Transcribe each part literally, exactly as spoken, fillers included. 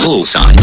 Full sign.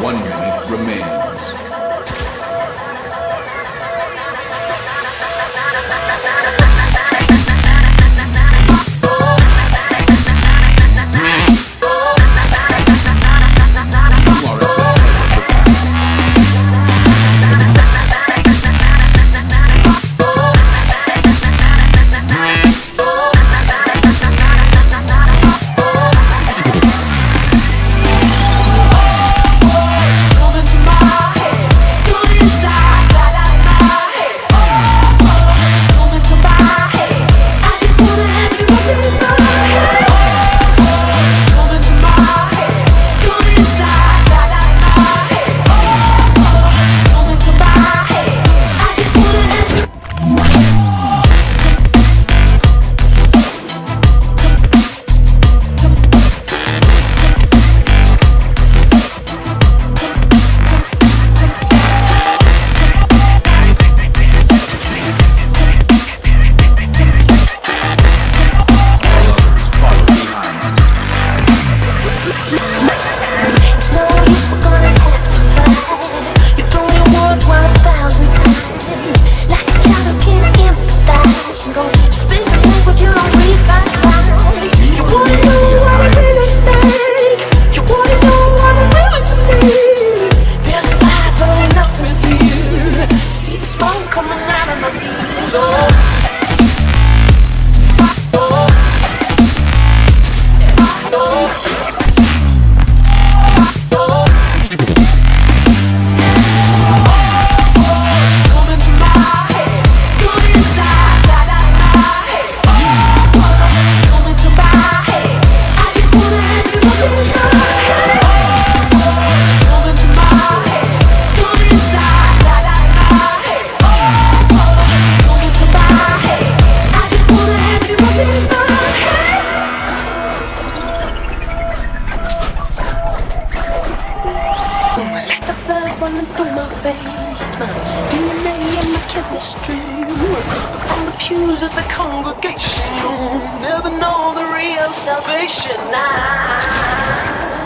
One minute remains. smoke coming out of my knees. Oh, oh. Through my veins, it's my D N A and my chemistry. From the pews of the congregation, never know the real salvation. I